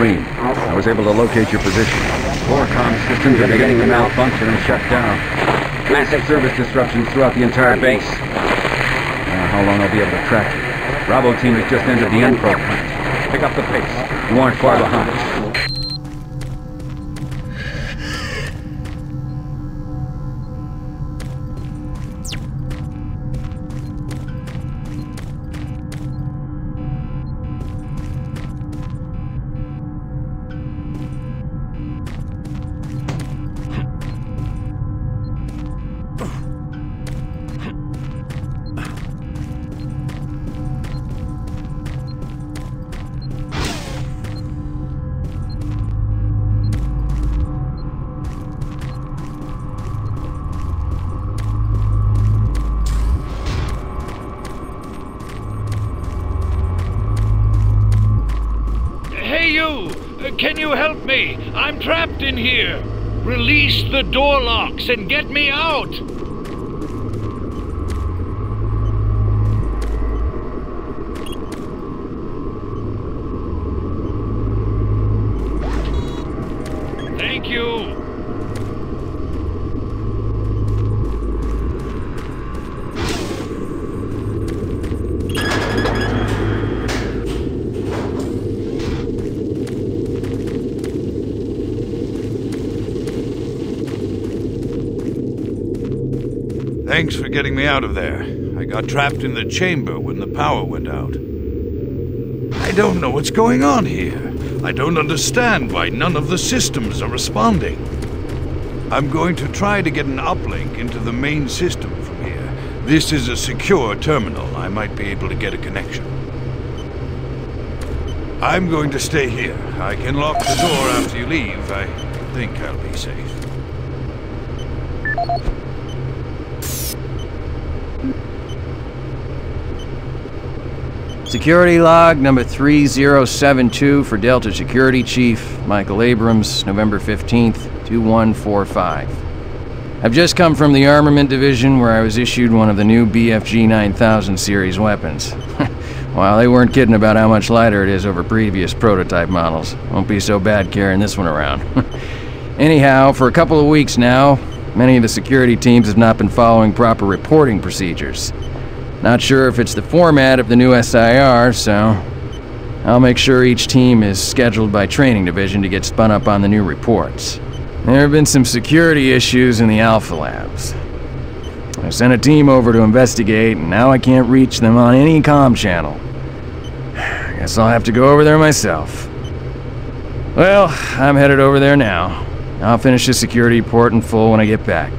Marine. I was able to locate your position. Forecom systems are beginning to malfunction and shut down. Massive service disruptions throughout the entire base. I don't know how long I'll be able to track you. Bravo team has just entered the NPRO plant. Pick up the pace. You aren't far behind. Can you help me? I'm trapped in here. Release the door locks and get me out. Thank you. Thanks for getting me out of there. I got trapped in the chamber when the power went out. I don't know what's going on here. I don't understand why none of the systems are responding. I'm going to try to get an uplink into the main system from here. This is a secure terminal. I might be able to get a connection. I'm going to stay here. I can lock the door after you leave. I think I'll be safe. Security log number 3072 for Delta Security Chief Michael Abrams, November 15th, 2145. I've just come from the Armament Division where I was issued one of the new BFG-9000 series weapons. Well, they weren't kidding about how much lighter it is over previous prototype models. Won't be so bad carrying this one around. Anyhow, for a couple of weeks now, many of the security teams have not been following proper reporting procedures. Not sure if it's the format of the new SIR, so I'll make sure each team is scheduled by training division to get spun up on the new reports. There have been some security issues in the Alpha Labs. I sent a team over to investigate, and now I can't reach them on any comm channel. I guess I'll have to go over there myself. Well, I'm headed over there now. I'll finish the security report in full when I get back.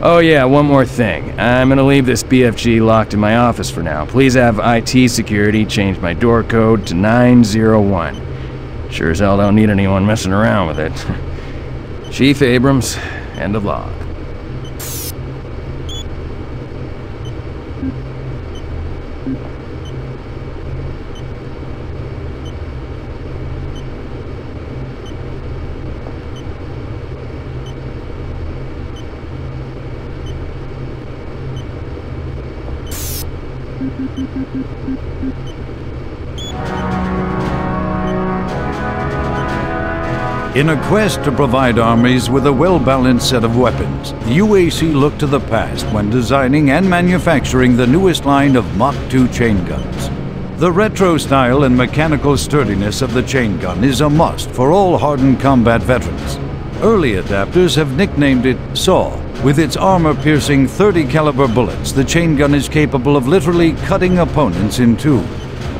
Oh yeah, one more thing. I'm gonna leave this BFG locked in my office for now. Please have IT security change my door code to 901. Sure as hell don't need anyone messing around with it. Chief Abrams, end of log. In a quest to provide armies with a well-balanced set of weapons, the UAC looked to the past when designing and manufacturing the newest line of Mach 2 chain guns. The retro style and mechanical sturdiness of the chain gun is a must for all hardened combat veterans. Early adapters have nicknamed it SAW. With its armor-piercing 30-caliber bullets, the chain gun is capable of literally cutting opponents in two.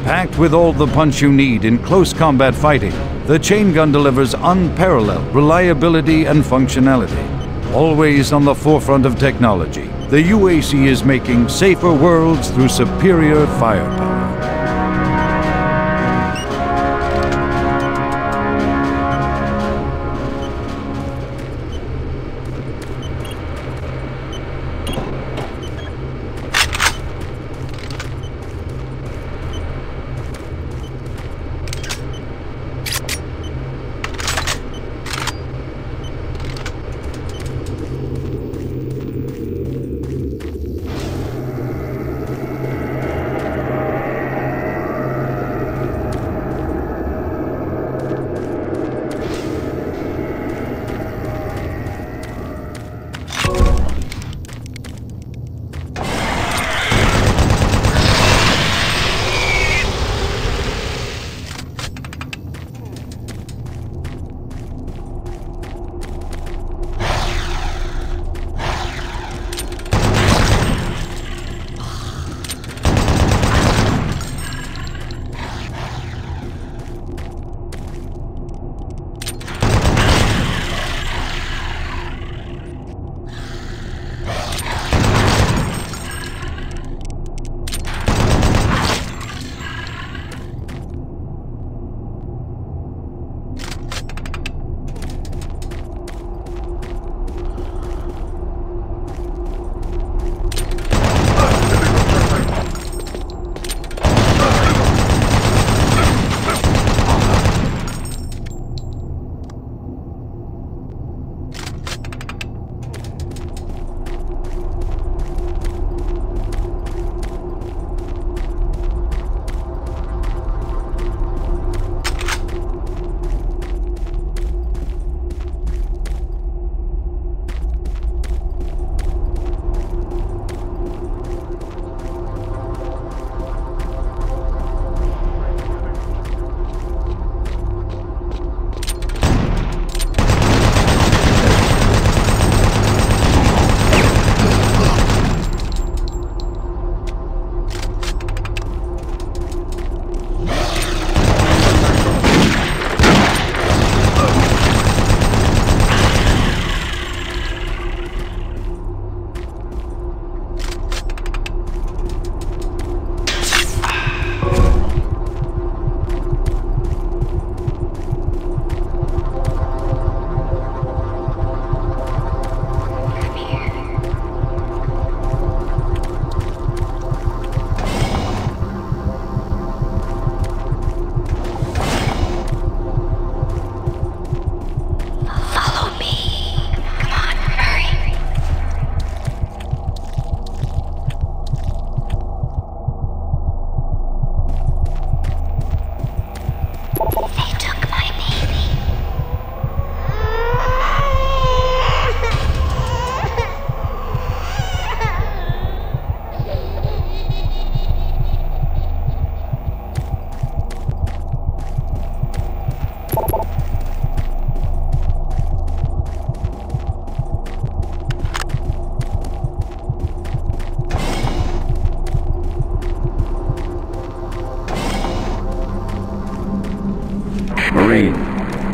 Packed with all the punch you need in close combat fighting, the chain gun delivers unparalleled reliability and functionality. Always on the forefront of technology, the UAC is making safer worlds through superior firepower.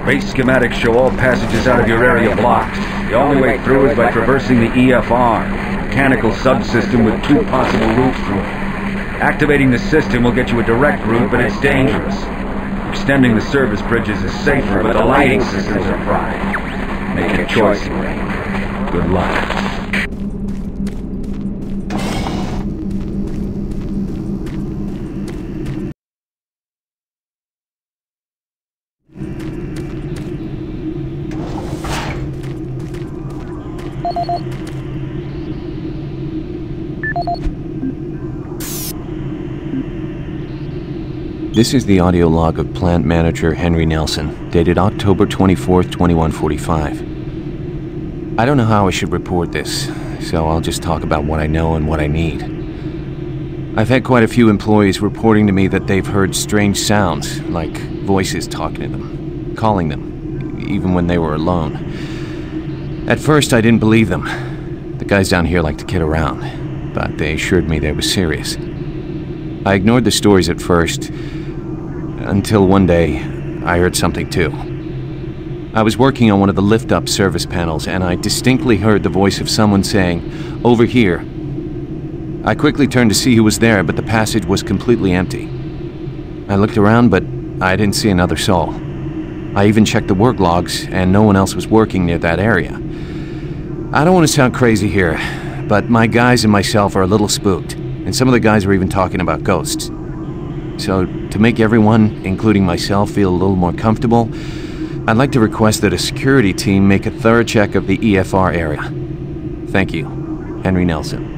Base schematics show all passages out of your area blocked. The only way through is by traversing the EFR, mechanical subsystem with two possible routes through it. Activating the system will get you a direct route, but it's dangerous. Extending the service bridges is safer, but the lighting systems are fried. Make a choice, Ray. Good luck. This is the audio log of Plant Manager Henry Nelson, dated October 24th, 2145. I don't know how I should report this, so I'll just talk about what I know and what I need. I've had quite a few employees reporting to me that they've heard strange sounds, like voices talking to them, calling them, even when they were alone. At first, I didn't believe them. The guys down here like to kid around, but they assured me they were serious. I ignored the stories at first, until one day, I heard something too. I was working on one of the lift-up service panels, and I distinctly heard the voice of someone saying, "Over here." I quickly turned to see who was there, but the passage was completely empty. I looked around, but I didn't see another soul. I even checked the work logs, and no one else was working near that area. I don't want to sound crazy here, but my guys and myself are a little spooked, and some of the guys were even talking about ghosts. So, to make everyone, including myself, feel a little more comfortable, I'd like to request that a security team make a thorough check of the EFR area. Thank you. Henry Nelson.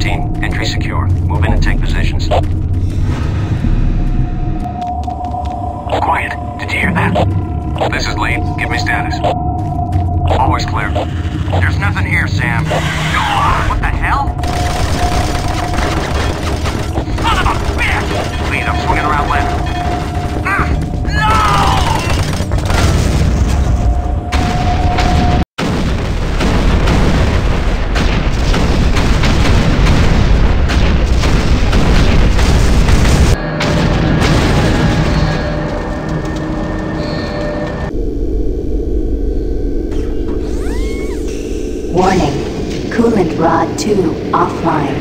Team, entry secure. Move in and take positions. Quiet. Did you hear that? This is Lee. Give me status. Always clear. There's nothing here, Sam. What the hell? Son of a bitch! Lee, I'm swinging around left. No! Coolant rod 2 offline.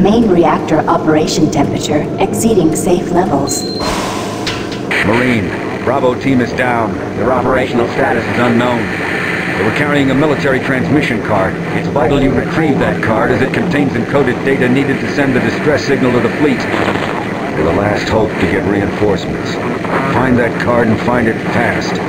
Main reactor operation temperature exceeding safe levels. Marine, Bravo team is down. Their operational status is unknown. They were carrying a military transmission card. It's vital you retrieve that card as it contains encoded data needed to send the distress signal to the fleet. They're the last hope to get reinforcements. Find that card and find it fast.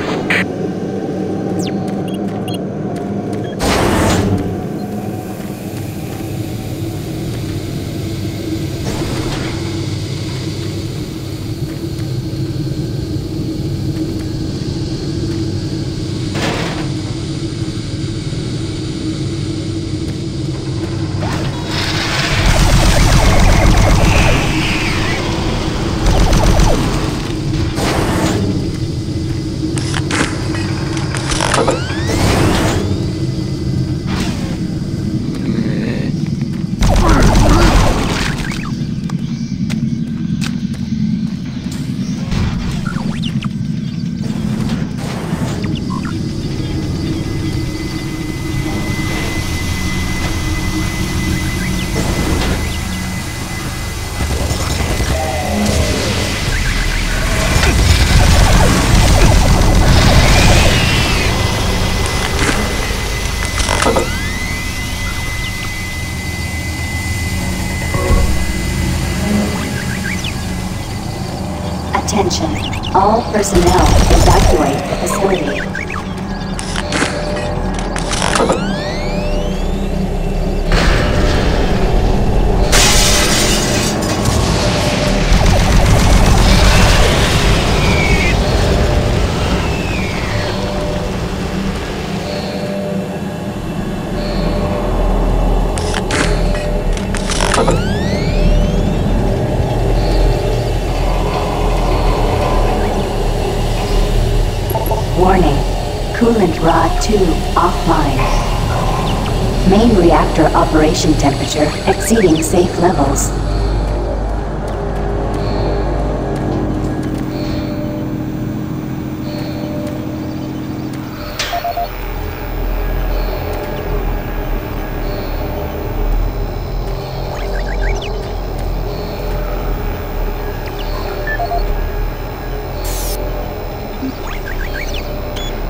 All personnel evacuate the facility. Coolant Rod 2 offline. Main reactor operation temperature exceeding safe levels.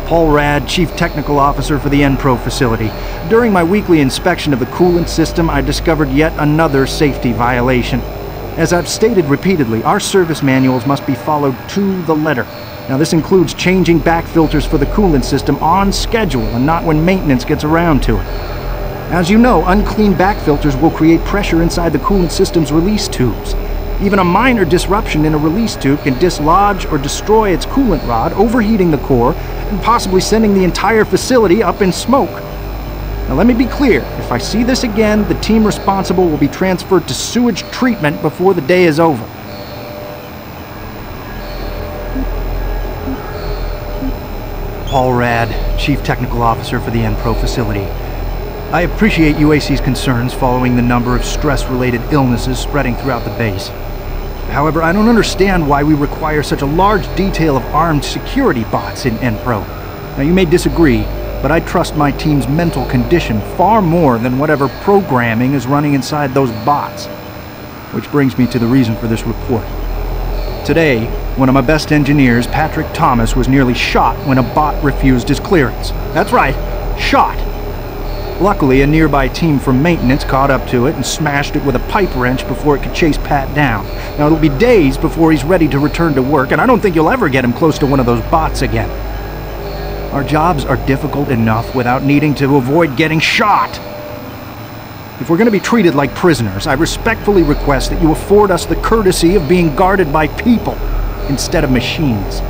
Paul Radd, Chief Technical Officer for the NPRO facility. During my weekly inspection of the coolant system, I discovered yet another safety violation. As I've stated repeatedly, our service manuals must be followed to the letter. Now, this includes changing back filters for the coolant system on schedule and not when maintenance gets around to it. As you know, unclean back filters will create pressure inside the coolant system's release tubes. Even a minor disruption in a release tube can dislodge or destroy its coolant rod, overheating the core, and possibly sending the entire facility up in smoke. Now, let me be clear, if I see this again, the team responsible will be transferred to sewage treatment before the day is over. Paul Radd, Chief Technical Officer for the NPRO facility. I appreciate UAC's concerns following the number of stress-related illnesses spreading throughout the base. However, I don't understand why we require such a large detail of armed security bots in NPRO. Now, you may disagree, but I trust my team's mental condition far more than whatever programming is running inside those bots. Which brings me to the reason for this report. Today, one of my best engineers, Patrick Thomas, was nearly shot when a bot refused his clearance. That's right, shot! Luckily, a nearby team from maintenance caught up to it and smashed it with a pipe wrench before it could chase Pat down. Now, it'll be days before he's ready to return to work, and I don't think you'll ever get him close to one of those bots again. Our jobs are difficult enough without needing to avoid getting shot. If we're going to be treated like prisoners, I respectfully request that you afford us the courtesy of being guarded by people instead of machines.